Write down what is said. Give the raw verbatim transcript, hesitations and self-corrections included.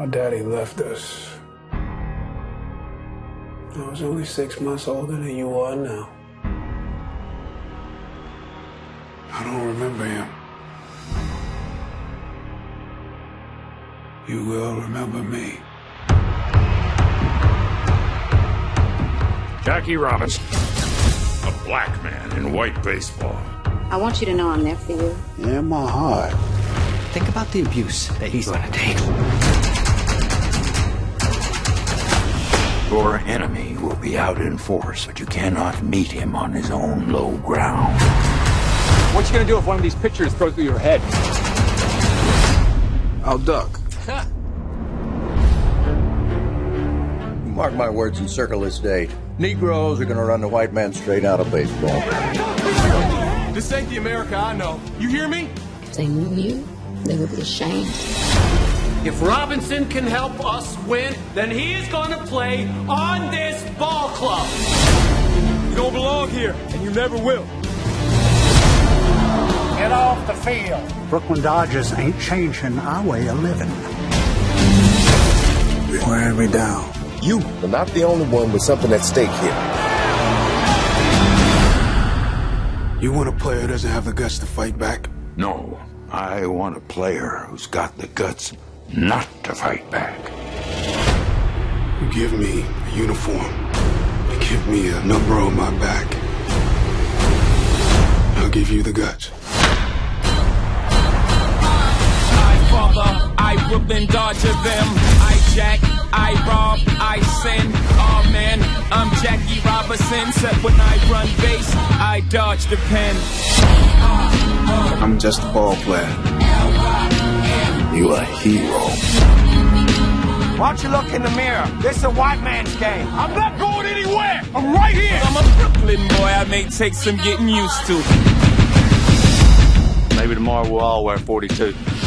My daddy left us. I was only six months older than you are now. I don't remember him. You will remember me. Jackie Robinson, a black man in white baseball. I want you to know I'm there for you. Yeah, my heart. Think about the abuse that he's gonna take. Your enemy will be out in force, but you cannot meet him on his own low ground. What you gonna do if one of these pitchers throws through your head? I'll duck. Mark my words and circle this date. Negroes are gonna run the white man straight out of baseball. This ain't the America I know. You hear me? If they knew you, they would be ashamed. If Robinson can help us win, then he is gonna play on this ball club. You don't belong here, and you never will. Get off the field. Brooklyn Dodgers ain't changing our way of living. You're wearing me down. You are not the only one with something at stake here. You want a player who doesn't have the guts to fight back? No, I want a player who's got the guts not to fight back. You give me a uniform. You give me a number on my back. I'll give you the guts. I father, I Brooklyn Dodger them. I Jack, I rob, I sin. Oh man, I'm Jackie Robinson. Except when I run base, I dodge the pen. I'm just a ball player. You a hero. Why don't you look in the mirror? This is a white man's game. I'm not going anywhere. I'm right here. I'm a Brooklyn boy. I may take some getting used to. Maybe tomorrow we'll all wear forty-two.